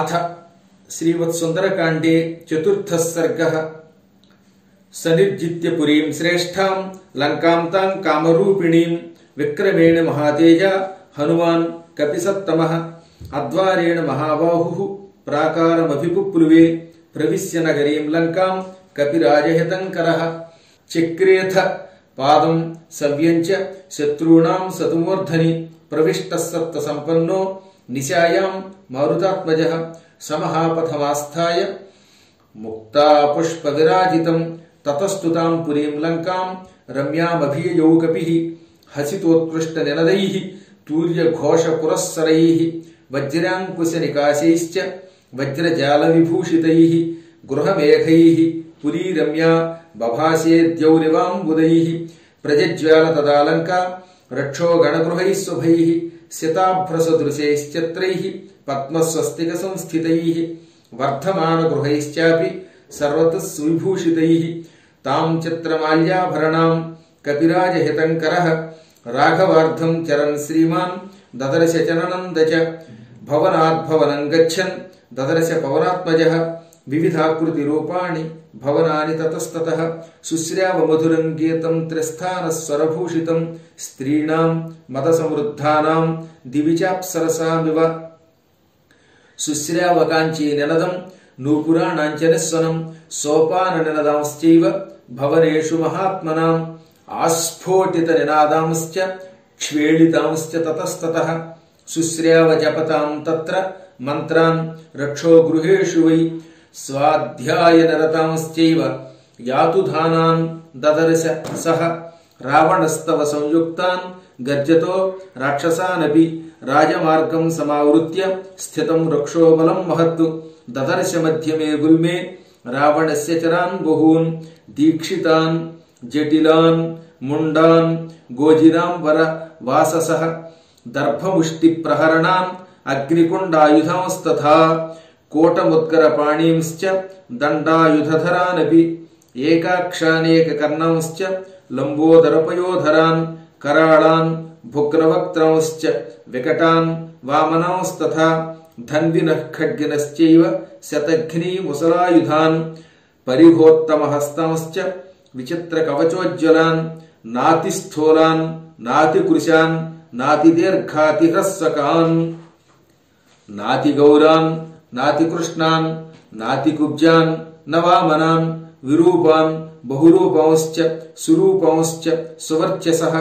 अथ श्रीवत्सुन्दरकाण्डे चतुर्थः सर्गः सनिर्जित्य पुरीं श्रेष्ठां लंकां तां कामरूपिणीं विक्रमेण महातेज हनुमान् कपिसत्तमः अद्वारेण महाबाहुः प्राकारमभिपुप्लुवे प्रविश्य नगरीं लंकां कपिराजहितङ्करः चक्रेथ पादं सव्यञ्च शत्रूणां सतुमूर्धनि प्रविष्टः सत्तसम्पन्नो निशायां मारुतात्मजः समहापथमास्थाय मुक्ता पुष्पविराजितं ततस्तुतां पुरीं लंकां रम्यामभिययौ कपिः हसितोत्कृष्टनिनदैः तूर्यघोषपुरस्सरैः वज्राङ्कुशनिकाशैश्च वज्रजालविभूषितैः गृहमेघैः पुरी रम्या बभासेद्यौरिवाम्बुदैः प्रज्ज्वालतदालङ्का रक्षोगणगृहैः शुभैः शताभ्रसदृशैश्चत्रैः पद्मस्वस्तिकसंस्थितैः वर्धमानगृहैश्चापि सर्वतः सुविभूषितैः तां चित्रमाल्याभरणां कपिराजहितङ्करः राघवार्धं चरन् श्रीमान् ददर्श चननन्दच भवनाद्भवनं गच्छन् ददर्श पवनात्मजः विविधाकृतिरूपाणि भवनानि ततस्ततः शुश्राव मधुरं गीतं त्रिस्थानस्वरभूषितं स्त्रीणां मदसमृद्धानां दिविचाप्सरसामिव शुश्राव काञ्ची निनदं नूपुराणाञ्च निःस्वनं सोपाननिनदांश्चैव भवनेषु महात्मनाम् आस्फोटितनिनादांश्च क्ष्वेलितांश्च ततस्ततः शुश्राव जपतां तत्र मन्त्रान् रक्षो गृहेषु वै स्वाध्यायनरतांश्चैव यातुधानान् ददर्श सः रावणस्तव संयुक्तान् गर्जतो राक्षसानपि राजमार्गं समावृत्य स्थितं रक्षोबलं महत् ददर्श मध्यमे गुल्मे रावणस्य चरान् बहून् दीक्षितान् जटिलान् मुण्डान् गोजिनां वर वाससः दर्भमुष्टिप्रहरणान् अग्निकुण्डायुधांस्तथा कोटमुद्गरपाणींश्च दण्डायुधधरानपि एकाक्षानेककर्णांश्च लम्बोदरपयोधरान् कराळान् भुग्रवक्त्रांश्च विकटान् वामनांस्तथा धन्विनः खड्गिनश्चैव शतघ्नीमुसलायुधान् परिघोत्तमहस्तांश्च विचित्रकवचोज्ज्वलान् नातिस्थूलान् नातिकृशान् नातिदीर्घातिह्रस्वकान् नातिगौरान् नातिकृष्णान् नातिकुब्जान् नवामनान् विरूपान् बहुरूपांश्च सुरूपांश्च सुवर्चसः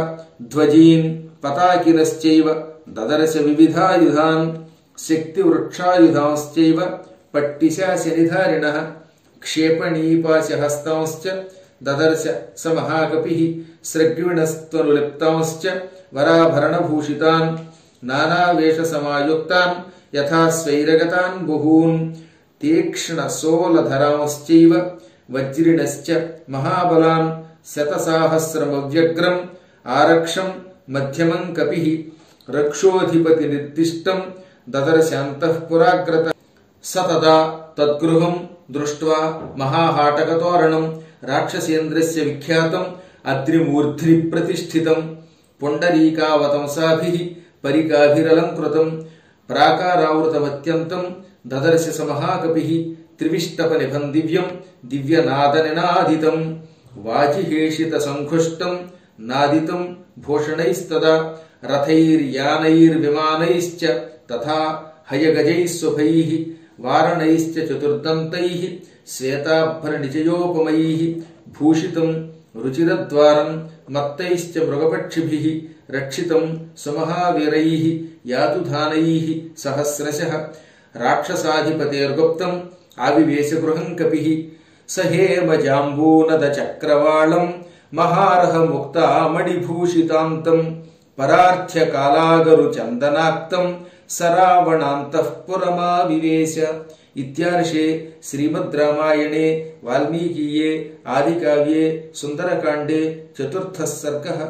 ध्वजीन् पताकिनश्चैव ददर्श विविधायुधान् शक्तिवृक्षायुधांश्चैव पट्टिशाशनिधारिणः क्षेपणीपाशहस्तांश्च ददर्श समहाकपिः सृग्विणस्त्वनुलिप्तांश्च वराभरणभूषितान् नानावेशसमायुक्तान् यथा स्वैरगतान् बहून् तीक्ष्णसोलधरांश्चैव वज्रिणश्च महाबलान् शतसाहस्रमव्यग्रम् आरक्षं मध्यमं कपिः रक्षोऽधिपतिनिर्दिष्टं ददर्शान्तःपुराग्रतः स तदा तद्गृहं दृष्ट्वा महाहाटकतोरणं राक्षसेन्द्रस्य विख्यातम् अद्रिमूर्ध्नि प्रतिष्ठितं पुण्डरीकावतंसाभिः परिकाभिरलङ्कृतं प्राकारावृतमत्यन्तं ददर्श समहाकपिः त्रिविष्टपनिभं दिव्यं दिव्यनादनिनादितं वाजिहेषितसङ्घुष्टं नादितं भूषणैस्तदा रथैर्यानैर्विमानैश्च तथा हयगजैः स्वभैः वारणैश्च चतुर्दन्तैः श्वेताभरणनिचयोपमैः भूषितं रुचिरद्वारं मत्तैश्च मृगपक्षिभिः रक्षितं समहावीरैः यातुधानैः सहस्रशः राक्षसाधिपतेर्गुप्तम् आविवेशगृहं कपिः सहेमजाम्बूनदचक्रवालं महारह मुक्तामणिभूषितान्तं परार्थ्यकालागरुचन्दनाक्तं सरावणान्तः पुरमाविवेश इत्यार्षे श्रीमद् रामायणे वाल्मीकिये आदिकाव्ये सुन्दरकाण्डे चतुर्थः सर्गः।